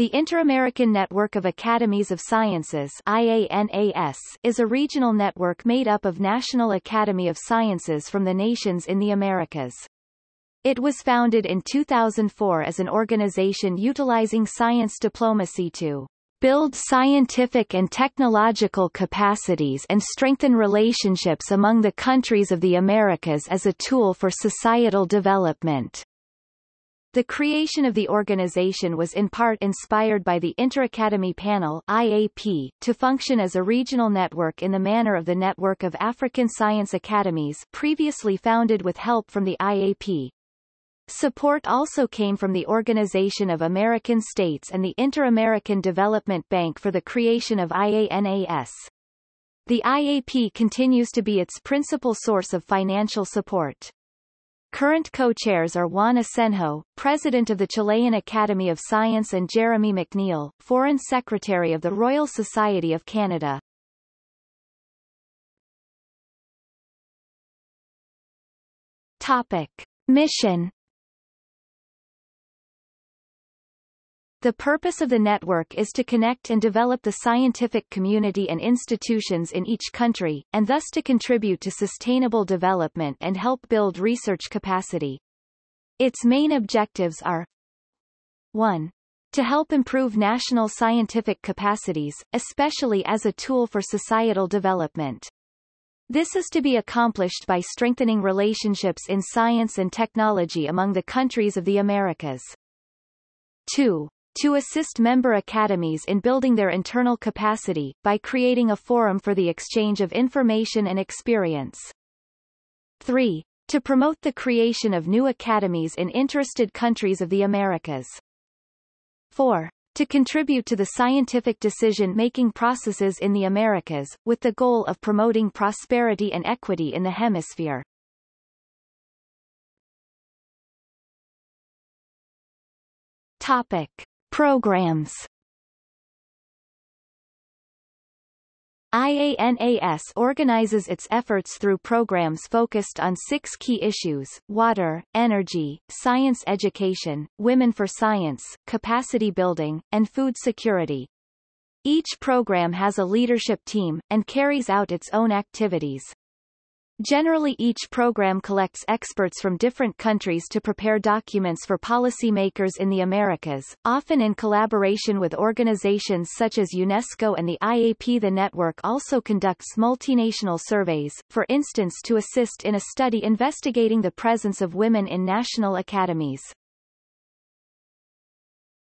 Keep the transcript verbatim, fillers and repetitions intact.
The Inter-American Network of Academies of Sciences (I A N A S) is a regional network made up of National Academy of Sciences from the nations in the Americas. It was founded in two thousand four as an organization utilizing science diplomacy to build scientific and technological capacities and strengthen relationships among the countries of the Americas as a tool for societal development. The creation of the organization was in part inspired by the InterAcademy Panel I A P, to function as a regional network in the manner of the Network of African Science Academies, previously founded with help from the I A P. Support also came from the Organization of American States and the Inter-American Development Bank for the creation of I A N A S. The I A P continues to be its principal source of financial support. Current co-chairs are Juan Asenjo, President of the Chilean Academy of Science, and Jeremy McNeil, Foreign Secretary of the Royal Society of Canada. Topic. Mission. The purpose of the network is to connect and develop the scientific community and institutions in each country, and thus to contribute to sustainable development and help build research capacity. Its main objectives are: one. To help improve national scientific capacities, especially as a tool for societal development. This is to be accomplished by strengthening relationships in science and technology among the countries of the Americas. two. To assist member academies in building their internal capacity, by creating a forum for the exchange of information and experience. three. To promote the creation of new academies in interested countries of the Americas. four. To contribute to the scientific decision-making processes in the Americas, with the goal of promoting prosperity and equity in the hemisphere. Topic. Programs. I A N A S organizes its efforts through programs focused on six key issues: water, energy, science education, women for science, capacity building, and food security. Each program has a leadership team, and carries out its own activities. Generally, each program collects experts from different countries to prepare documents for policymakers in the Americas, often in collaboration with organizations such as UNESCO and the I A P. The network also conducts multinational surveys, for instance to assist in a study investigating the presence of women in national academies.